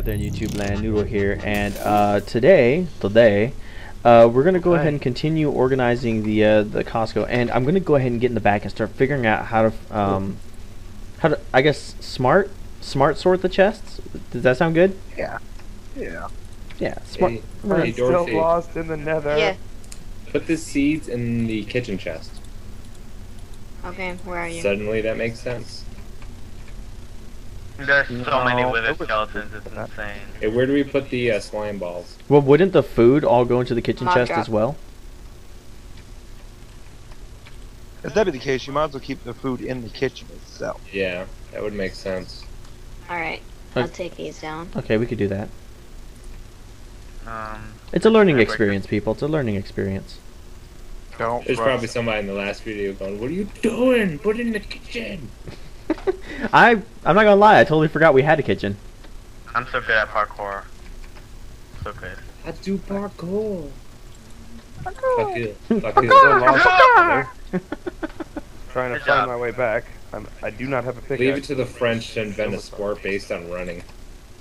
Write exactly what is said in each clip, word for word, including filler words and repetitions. out there in YouTube land, Noodle here, and uh, today, today, uh, we're gonna go ahead and continue organizing the uh, the Costco, and I'm gonna go ahead and get in the back and start figuring out how to, um, how to, I guess, smart, smart sort the chests. Does that sound good? Yeah. Yeah. Yeah. Smart. Hey, we're hey, still Dorothy. Lost in the Nether. Yeah. Put the seeds in the kitchen chest. Okay, where are you? Suddenly, that makes sense. There's so no, many wither skeletons, it's insane. Hey, where do we put the uh, slime balls? Well, wouldn't the food all go into the kitchen Hot chest up. as well? If that be the case, you might as well keep the food in the kitchen itself. Yeah, that would make sense. Alright, I'll okay. take these down. Okay, we could do that. Um, it's a learning experience, people. It's a learning experience. Don't There's rush. probably somebody in the last video going, "What are you doing? Put it in the kitchen!" I, I'm not gonna lie, I totally forgot we had a kitchen. I'm so good at parkour. So good. I do parkour. Fuck you. Fuck you. Trying to Good find job. my way back. I'm, I do not have a pickaxe. Leave it to the French and Venice sport based on running.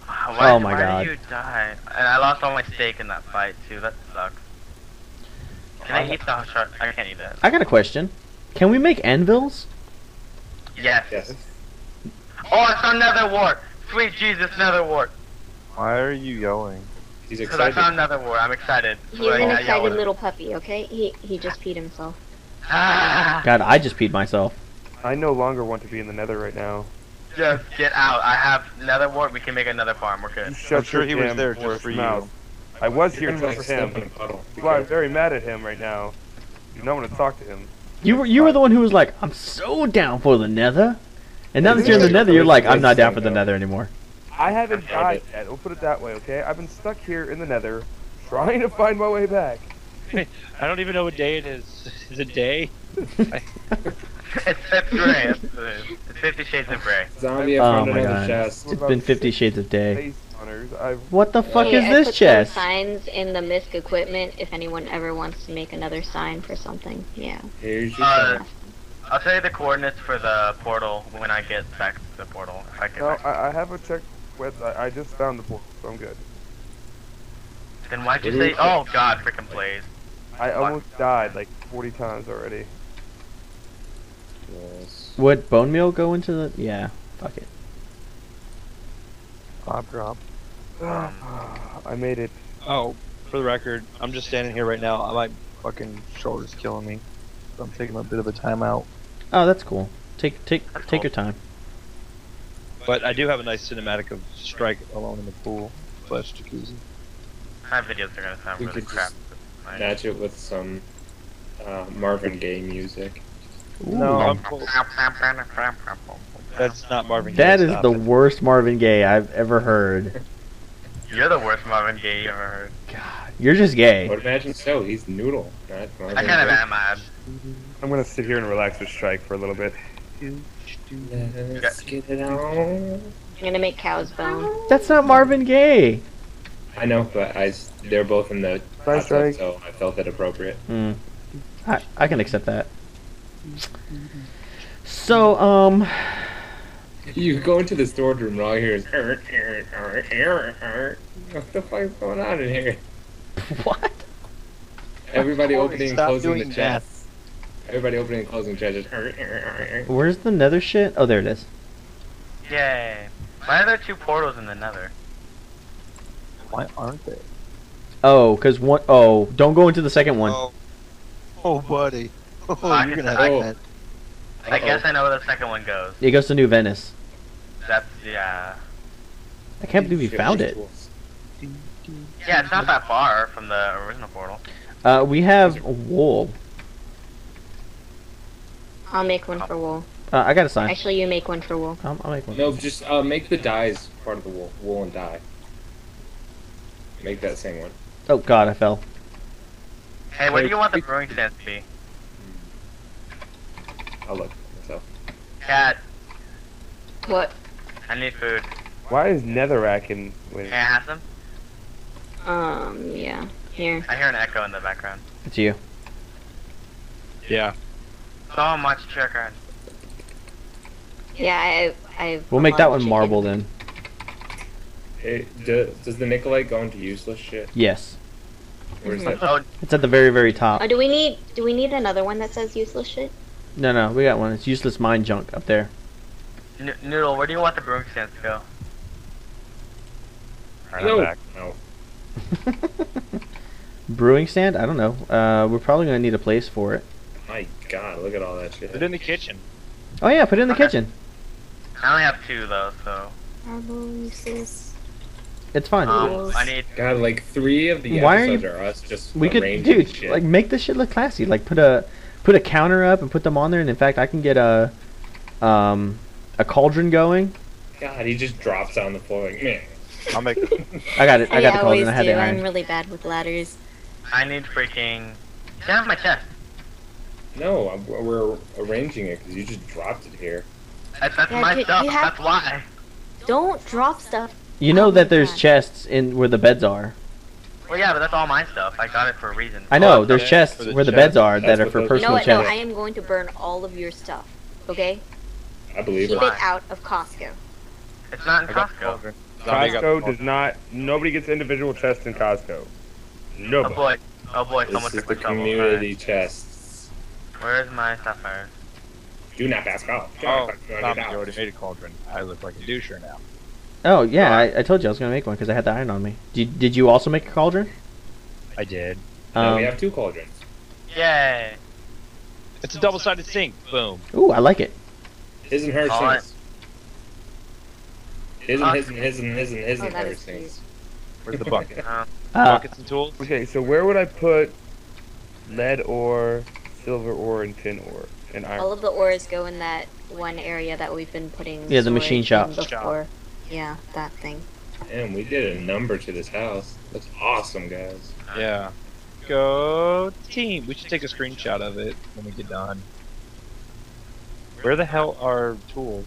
Wow, why, oh my why god. Why did you die? And I lost all my steak in that fight too, that sucks. Can I, I eat the shark? I can't eat that. I got a question. Can we make anvils? Yes. yes. Oh, it's on nether wart! Sweet Jesus, nether wart! Why are you yelling? He's excited. Because I found nether wart, I'm excited. He's so an I, excited I little puppy, okay? He he just peed himself. Ah. God, I just peed myself. I no longer want to be in the nether right now. Just get out. I have nether wart, we can make another farm, we're good. I'm sure he was there just for mouth. you. I was here just for him. Well, okay. I'm very mad at him right now. You don't want to talk to him. You were you were the one who was like, "I'm so down for the nether," and now that you're in the nether, you're like, "I'm not down for the nether anymore." I haven't died yet. We'll put it that way, okay? I've been stuck here in the nether, trying to find my way back. I don't even know what day it is. Is it day? It's gray. It's Fifty Shades of Grey. Zombie oh my god! Chest. It's been Fifty Shades of Day. I've what the fuck hey, is I this put chest? Signs in the misc equipment. If anyone ever wants to make another sign for something, yeah. Here's your uh, I'll tell you the coordinates for the portal when I get back to the portal. If I get no, back I, I have a check with. I, I just found the portal, so I'm good. Then why'd you say? Oh god, freaking please! I almost died like forty times already. Yes. Would bone meal go into the? Yeah, fuck it. Bob drop. I made it. Oh, for the record, I'm just standing here right now. My fucking shoulder's killing me. So I'm taking a bit of a timeout. Oh, that's cool. Take take that's take cool. your time. But I do have a nice cinematic of Stryk alone in the pool, slash jacuzzi. My videos are gonna sound we really crap. Match it with some uh, Marvin Gaye music. Ooh. No, I'm cool. That's not Marvin Gaye. That is the worst Marvin Gaye I've ever heard. You're the worst Marvin Gaye you ever heard. God, you're just gay. I would imagine so. He's Noodle. I kind of am. I'm gonna sit here and relax with Stryk for a little bit. Let's get it on. I'm gonna make cow's bone. That's not Marvin Gaye. I know, but I, they're both in the concept, so I felt it appropriate. Mm. I I can accept that. So um. You go into the storage room and all you hear is er, er, er, er, er. What the fuck is going on in here? What? Everybody oh, opening and closing the chests. Everybody opening and closing chests. Er, er, er. Where's the nether shit? Oh, there it is. Yay. Why are there two portals in the nether? Why aren't they? Oh, because one... Oh, don't go into the second one. Oh, oh buddy. Oh, I you're gonna hack that. I Uh-oh. guess I know where the second one goes. It goes to New Venice. That's, yeah. I can't believe you found it. Yeah, it's not that far from the original portal. Uh, we have wool. I'll make one for wool. Uh, I got a sign. Actually, you make one for wool. Um, I'll make one. No, just uh, make the dyes part of the wool. Wool and dye. Make that same one. Oh god, I fell. Hey, what do you want the brewing stand to be? I'll look myself. Cat. What? I need food. Why is netherrack in... Wait. Can I have some? Um, yeah. Here. I hear an echo in the background. It's you. Yeah. So much chicken. Yeah, I... I we'll make that one chicken. marble then. Hey, do, does the Nicolite go into useless shit? Yes. Where's mm-hmm. that? Oh, it's at the very, very top. Oh, do we need? Do we need another one that says useless shit? No, no, we got one. It's useless mind junk up there. N Noodle, where do you want the broom stand to go? Right, no. I'm back. No. Brewing stand? I don't know. Uh, we're probably gonna need a place for it. My God, look at all that shit. Put it in the kitchen. Oh yeah, put it in the okay. kitchen. I only have two though, so. It's fine. Um, I need God, like three of the Why episodes are, you... are us just we could, dude, shit. Like make this shit look classy. Like put a put a counter up and put them on there. And in fact, I can get a um a cauldron going. God, he just drops on the floor. Like, man. I'll make. I got it. I got I the cauldron. I had do. the iron. I'm really bad with ladders. I need freaking. Get out of my chest. No, I'm, we're arranging it because you just dropped it here. That's, that's yeah, my dude, stuff. That's to... why. Don't drop stuff. You know oh that there's God. chests in where the beds are. Well, yeah, but that's all my stuff. I got it for a reason. I know. There's okay. chests the where the chest. beds are that's that are for personal chests. You know what? No, I am going to burn all of your stuff. Okay. I believe. Keep it, it out of Costco. It's not in I Costco. Costco does not. Nobody gets individual chests in Costco. No. Oh boy! Oh boy! Someone took the community chests. Where's my sapphire? Do not pass out. Oh, Tommy, you already made a cauldron. I look like a doucher now. Oh yeah, I, I told you I was gonna make one because I had the iron on me. Did Did you also make a cauldron? I did. Um, no, we have two cauldrons. Yay! It's a double-sided sink. Boom. Ooh, I like it. His and her sinks. His and his and his and his and his and her sinks. Where's the bucket? uh, Buckets and tools. Okay, so where would I put lead ore, silver ore, and tin ore? And iron. All of the ores go in that one area that we've been putting. Yeah, the machine shop. Before. Yeah, that thing. Damn, we did a number to this house. That's awesome, guys. Yeah. Go team. We should take a screenshot of it when we get done. Where the hell are tools?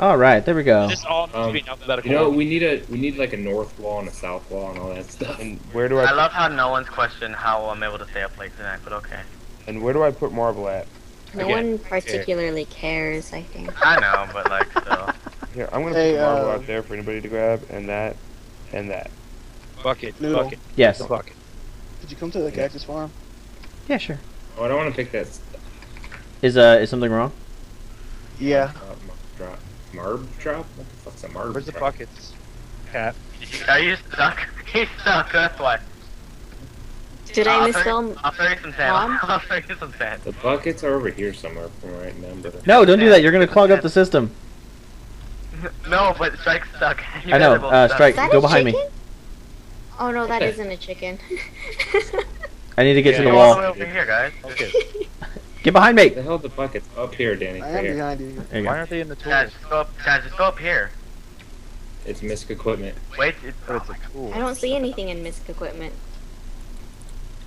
All right, there we go. This all um, to be you know, we need a we need like a north wall and a south wall and all that stuff. And where do I? I love how no one's questioned how I'm able to stay up late tonight, but okay. And where do I put marble at? No Again. one particularly Here. cares, I think. I know, but like still. Here, I'm gonna hey, put marble uh, out there for anybody to grab, and that, and that. Bucket, Noodle. bucket. Yes. Bucket. Could you come to the cactus farm? Yeah, sure. Oh, I don't want to pick that. Is uh, is something wrong? Yeah. Uh, drop. Marb drop? What the fuck's a marb Where's drop? the buckets? Cat. Are you stuck? He's stuck. That's why. Did I misspell? I'll throw you some sand. I'll throw you some sand. The buckets are over here somewhere from right now. No, don't do that. You're gonna clog up the system. No, but Strike's stuck. You I know. Uh, Stryk, go behind chicken? me. Oh no, that isn't a chicken. I need to get yeah, to the wall. Over here, guys. Okay. Get behind me. The hell are the buckets up here, Danny? I am here. behind you. you Why go. aren't they in the tools? Guys, just go up, guys, just go up here. It's misc equipment. Wait, it's, oh, it's a tool. I don't see anything in misc equipment.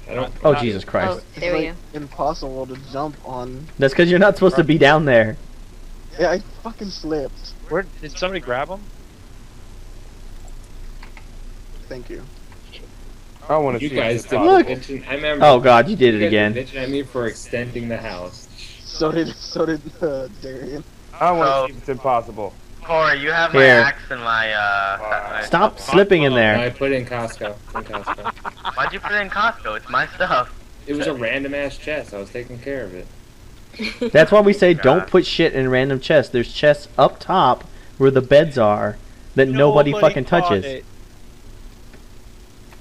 I don't, oh not, Jesus Christ! Oh, there it's we like go. Impossible to jump on. That's because you're not supposed to be down there. Yeah, I fucking slipped. Where did somebody grab him? Thank you. I want to. You see guys did. Look. Mention, I remember. Oh God, you did you it again. Bitching at me for extending the house. So did so did uh, Darian. I want so, to see if it's impossible. Corey, you have Here. my axe and my. Uh, wow. Stop my, slipping in there. I put it in Costco. In Costco. Why'd you put it in Costco? It's my stuff. It was a random ass chest. I was taking care of it. That's why we say God. don't put shit in random chests. There's chests up top where the beds are that nobody, nobody fucking touches. It.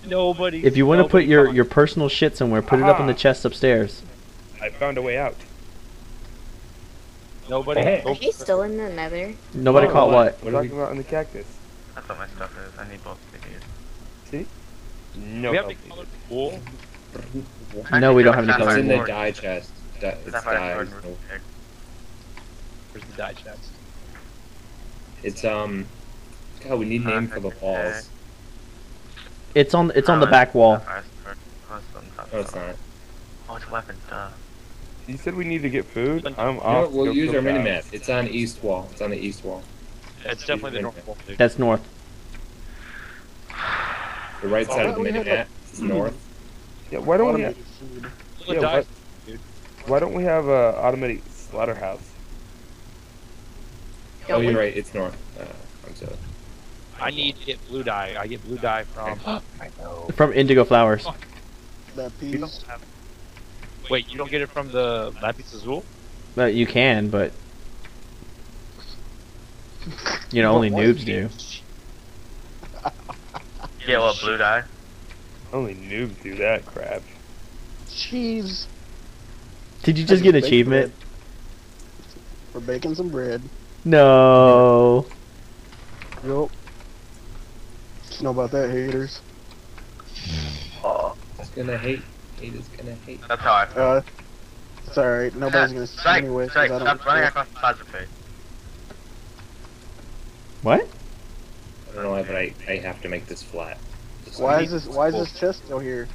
Nobody. If you want to put your your personal shit somewhere, put Aha. it up in the chest upstairs. I found a way out. Nobody. Hey. Are you still in the nether? Nobody oh, caught what? What are we talking about in the cactus? That's what my stuff is. I need both figures. See? No. We have the pool. No, we don't have any color. It's in the dye chest. Di it's dye. Where's the dye chest? It's um. God, we need a name for the walls. It's on. It's no, on the back wall. No, it's not. Oh, it's weapon stuff. You said we need to get food. I'm no, off. We'll use our mini map. It's on east wall. It's on the east wall. Yeah, it's, it's definitely the north wall. Too. That's north. The right oh, side of the mini map is north. Yeah. Why don't automatic we? Have, yeah, why, why don't we have a automatic slaughterhouse? Oh, you're right. It's north. Uh, I'm sorry. I need to get blue dye. I get blue dye from... I know. From indigo flowers. Fuck. Lapis. Wait, you don't get it from the Lapis Azul? Well, you can, but... You know, only noobs do. Yeah, well, blue dye. Only noobs do that crap. Jeez. Did you just get an achievement? Bread. We're baking some bread. No. Nope. You know about that, haters. Oh. It's gonna hate. Hate is gonna hate. That's how I feel. Uh, it's alright. Nobody's gonna see anyway. Stop running across the sides of the face. What? I don't know why, but I, I have to make this flat. Just why is this Why is this chest still here?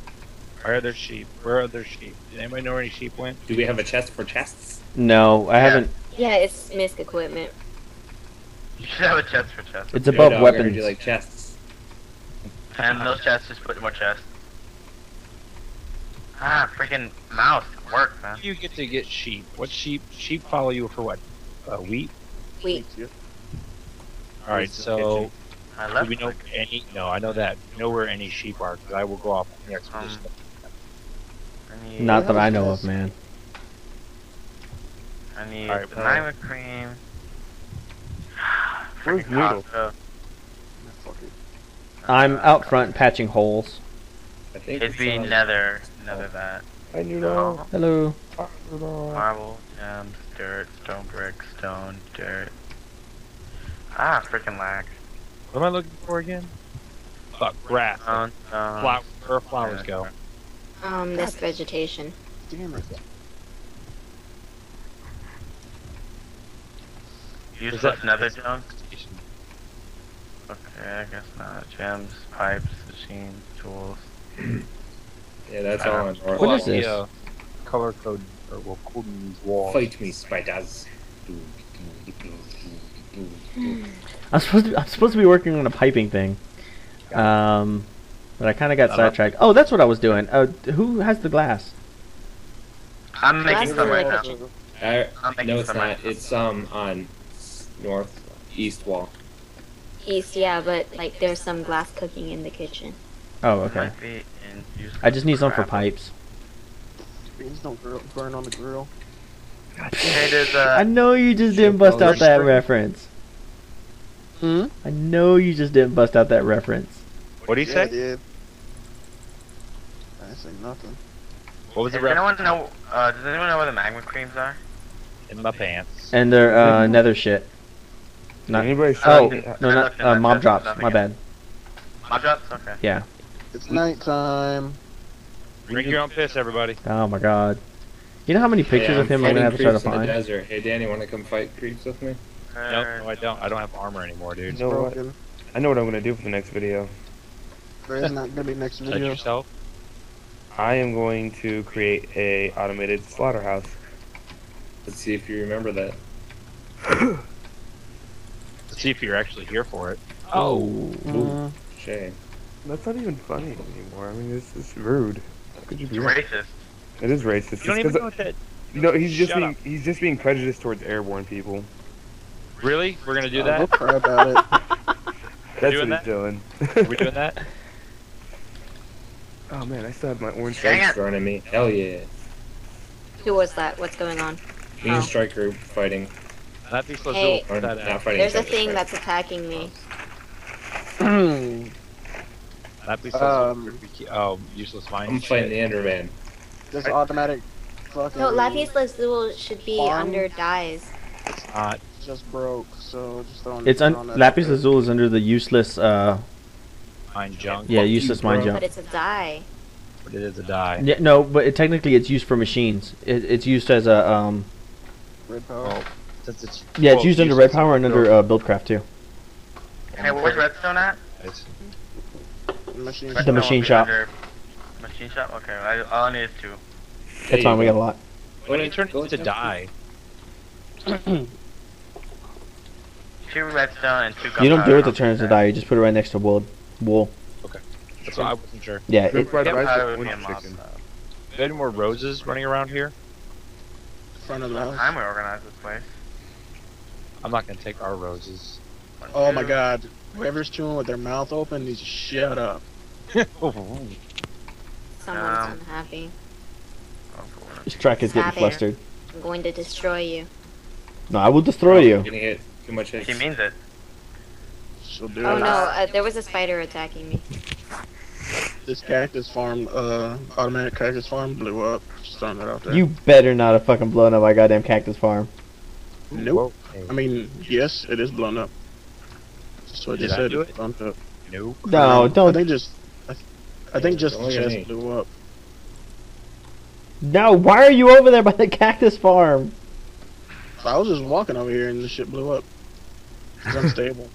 Where are there sheep? Where are there sheep? Did anybody know where any sheep went? Do we have a chest for chests? No, I yeah. haven't. Yeah, it's misc equipment. You should have a chest for chests. It's above no, weapons. Do like chests. And those chests, just put more chests. Ah, freaking mouse work, man. You get to get sheep. What sheep? Sheep follow you for what? Uh, wheat. Wheat. Alright, so I left do we know like any? No, I know that. We know where any sheep are, because I will go off on the expedition. Um, Not that I know of, man. I need right, banana right. cream. Where's Noodle? I'm out front patching holes. I think it'd be nether, nether that. Hi Noodle. Hello. Marble, gems, dirt, stone brick, stone, dirt. Ah, freaking lag. What am I looking for again? Fuck, grass. Um, um, Flower, where flowers go? Um, this vegetation. Damn it. Useless nether junk? Okay, I guess not. Gems, pipes, machines, tools. Yeah, that's all on north. What is this? Uh, color code, or well, Coden's wall. Fight me, spiders. I'm supposed to. I'm supposed to be working on a piping thing, um, but I kind of got uh, sidetracked. Oh, that's what I was doing. Uh, who has the glass? I'm glass making some right now. I, I'm no, it's not. Right. It's um on northeast wall. East, yeah, but like there's some glass cooking in the kitchen. Oh, okay. I just need some for pipes. Please don't burn on the grill. Hey, there's, uh, I know you just didn't bust out that reference. Hmm? I know you just didn't bust out that reference. What did he yeah, say? I, did. I didn't say nothing. What was hey, the reference? Does anyone know? Uh, does anyone know where the magma creams are? In my pants. And they're uh, nether shit. Not anybody. Oh no, not uh, mob drops. My bad. Mob drops. Okay. Yeah. It's nighttime. Drink your own piss, everybody. Oh my god. You know how many pictures yeah, of him I'm gonna have to try to find? Desert. Hey Danny, wanna come fight creeps with me? Uh, nope, no I don't. I don't have armor anymore, dude. You know what? I know what I'm gonna do for the next video. There is not gonna be next video. Yourself? I am going to create a automated slaughterhouse. Let's see if you remember that. Let's see if you're actually here for it. Oh, uh, shame. That's not even funny anymore. I mean, this is rude. How could you be racist? It is racist. You don't even know that. No, he's just Shut being up. he's just being prejudiced towards airborne people. Really? We're gonna do that? Don't cry about it. That's what that? he's doing. Are we doing that? Oh man, I still have my orange stripes thrown at me. Hell yeah. Who was that? What's going on? Me and oh. Stryk are fighting. Not these hey, or not fighting there's a thing that's attacking me. um, oh, useless mine. I'm fighting the Enderman. Just automatic fucking... No, Lapis Lazuli should be farm. under dies. It's not. Just broke, so just throwing it's on that Lapis Lazuli is under the useless, uh... mine junk. Yeah, useless mine junk. But it's a die. But it is a die. Yeah, no, but it, technically it's used for machines. It, it's used as a, um... Red power? Oh. Since it's, yeah, it's used under red power and under uh, buildcraft, too. Hey, where's redstone at? It's the machine, the machine shop. Machine shop? Okay, I, all I need is two. That's fine, we got a lot. When it turns into die. two redstone and two gunpowder. You don't do it to turn into die, you just put it right next to wool. Wool. Okay. That's what I wasn't sure. Yeah, it, it, any more roses running around here? In front of the house. I'm gonna organize this place. I'm not gonna take our roses. Oh my god. Whoever's chewing with their mouth open needs to shut up. Someone's um, unhappy. This track is getting flustered. I'm going to destroy you. No, I will destroy you. Getting it too much. He means it. She'll do oh it. no, uh, there was a spider attacking me. This cactus farm, uh, automatic cactus farm blew up. Just throwing that out there. You better not have fucking blown up my goddamn cactus farm. Nope. I mean, yes, it is blown up. That's what Did they said. Do it? Bumped up. Nope. No, don't. I think just, I, th I think just the chest blew up. No, why are you over there by the cactus farm? I was just walking over here and the shit blew up. It's unstable.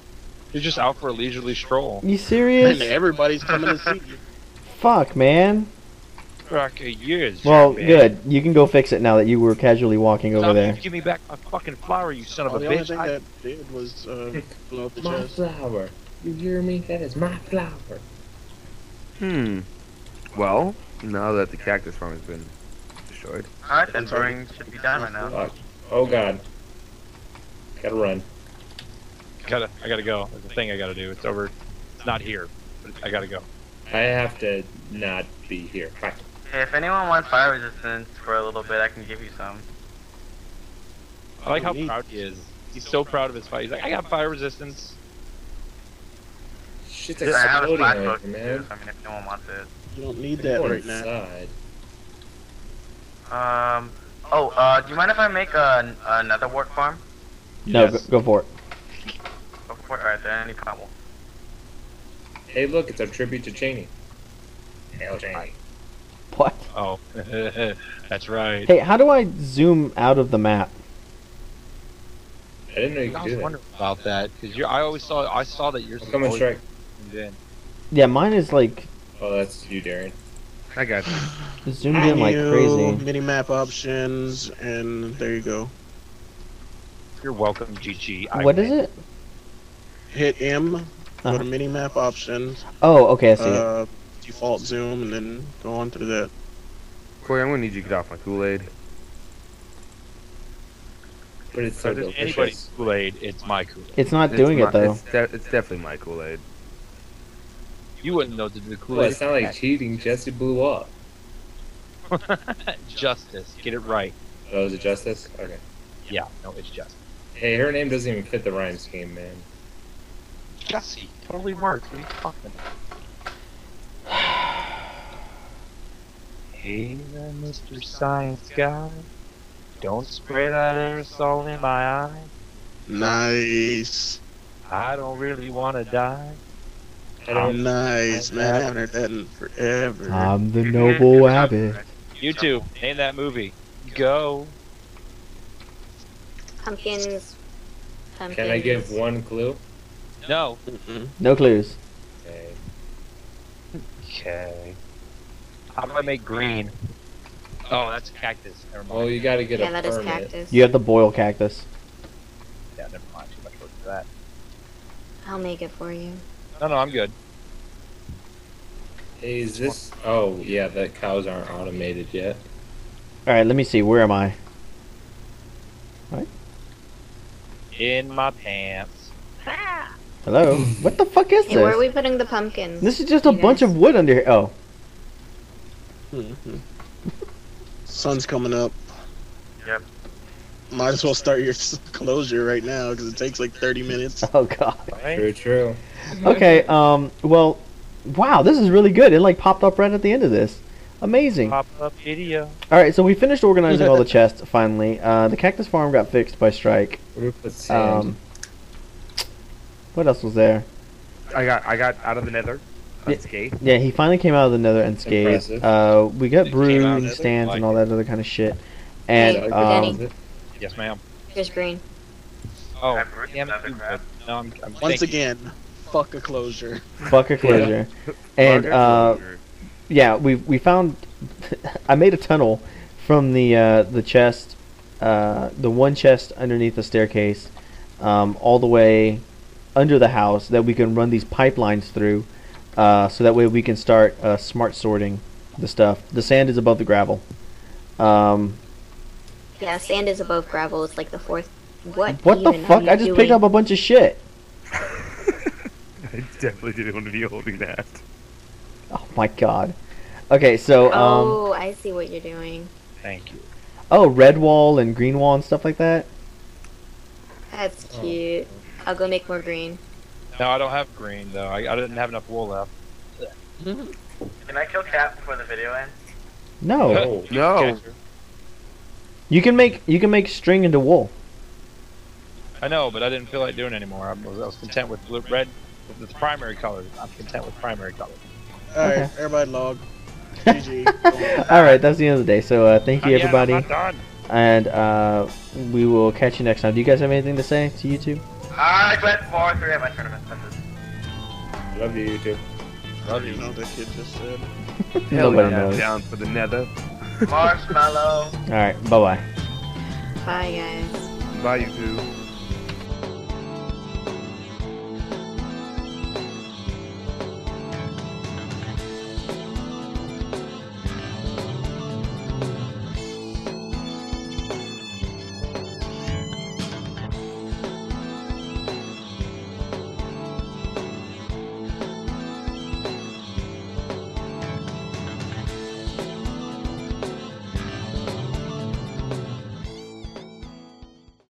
You're just out for a leisurely stroll. You serious? Man, everybody's coming to see you. Fuck, man. Rock a years. Well, man. Good. You can go fix it now that you were casually walking over there. Give me back my fucking flower, you son oh, of a the bitch. The only thing I... that did was uh, blow up the my chest. flower. You hear me? That is my flower. Hmm. Well, now that the cactus farm has been destroyed, I think ring should be done right now. Fuck. Oh god. Gotta run. Gotta, I gotta go. There's a thing I gotta do. It's over. It's not here. But I gotta go. I have to not be here. Bye. Hey, if anyone wants fire resistance for a little bit, I can give you some. I like how proud he is. He's so proud of his fire. He's like, I got fire resistance. Shit's exploding right, man. I mean, if no one wants it. You don't need that right now. Um. Oh, uh, do you mind if I make a, another work farm? No, yes. go, go for it. Go for it, alright, there ain't any problem. Hey, look, it's a tribute to Cheney. Hail Cheney. What? Oh, that's right. Hey, how do I zoom out of the map? I didn't know you could do that. I was wondering about that, because I always saw, I saw that yours was coming straight. Yeah, mine is like... Oh, that's you, Darren. I got you. Zoomed in like crazy. Mini map options, and there you go. You're welcome, G G. What is it? Hit M, go to mini map options. Oh, okay, I see it. Default zoom, and then go on through that. Cory, I'm gonna need you to get off my Kool-Aid. But it's so delicious. Anybody's Kool-Aid, it's my Kool-Aid. It's not doing it though. It's definitely my Kool-Aid. You wouldn't know to do the Kool-Aid. Well, it's not like cheating. Jesse blew up. Justice. Get it right. Oh, is it Justice? Okay. Yeah, no, it's Justice. Hey, her name doesn't even fit the rhyme scheme, man. Jesse. Totally works. What are you talking about? Hey there, Mister Science Guy. Don't spray that aerosol in my eye. Nice. I don't really want to die. I'm nice, man. I haven't heard that in forever. I'm the noble abbot. You two, name that movie. Go. Pumpkins. Pumpkins. Can I give one clue? No. Mm-mm. No clues. Okay. Okay. How do I make green? Oh, that's cactus. Never mind. Well, you gotta get yeah, a that permit. Is cactus. You have to boil cactus. Yeah, never mind. Too much work for that. I'll make it for you. No, no, I'm good. Hey, is this... Oh, yeah, the cows aren't automated yet. Alright, let me see. Where am I? What? In my pants. Ha! Hello? What the fuck is hey, this? Where are we putting the pumpkins? This is just a you bunch guys? of wood under here. Oh. Mm-hmm. Sun's coming up. Yep. Might as well start your closure right now, because it takes like thirty minutes. Oh, God. True, true. Okay, um, well, wow, this is really good. It, like, popped up right at the end of this. Amazing. Pop-up video. Alright, so we finished organizing all the chests, finally. Uh, the cactus farm got fixed by Stryk. Um, what else was there? I got I got out of the nether. Unscathed. Yeah, he finally came out of the nether unscathed. Uh, we got brewing stands like and all that it. other kind of shit. And, hey, um... Yes, ma'am. Here's green. Oh, damn it. No, I'm, I'm Once again, fuck a closure. Fuck a closure. Yeah. And, uh, yeah, we we found... I made a tunnel from the uh, the chest, uh, the one chest underneath the staircase, um, all the way under the house that we can run these pipelines through, uh, so that way we can start uh, smart sorting the stuff. The sand is above the gravel. Um... Yeah, sand is above gravel. It's like the fourth. What? What the fuck? I just picked up a bunch of shit. definitely didn't want to be holding that. Oh my god. Okay, so um. Oh, I see what you're doing. Thank you. Oh, red wall and green wall and stuff like that. That's cute. Oh. I'll go make more green. No, I don't have green though. I, I didn't have enough wool left. Can I kill Cat before the video ends? No. No. no. You can make you can make string into wool. I know, but I didn't feel like doing it anymore. I was, I was content with blue, red, with the primary colors. I'm content with primary colors. Alright, okay. Everybody log. G G. Alright, that's the end of the day. So uh, thank you, everybody. I'm done. And uh, we will catch you next time. Do you guys have anything to say to YouTube? I quit four three of my tournament matches. Love you, YouTube. Love you. You know the kid just said. Nobody knows. Down for the nether. Marshmallow. Alright, bye-bye. Bye, guys. Bye, YouTube.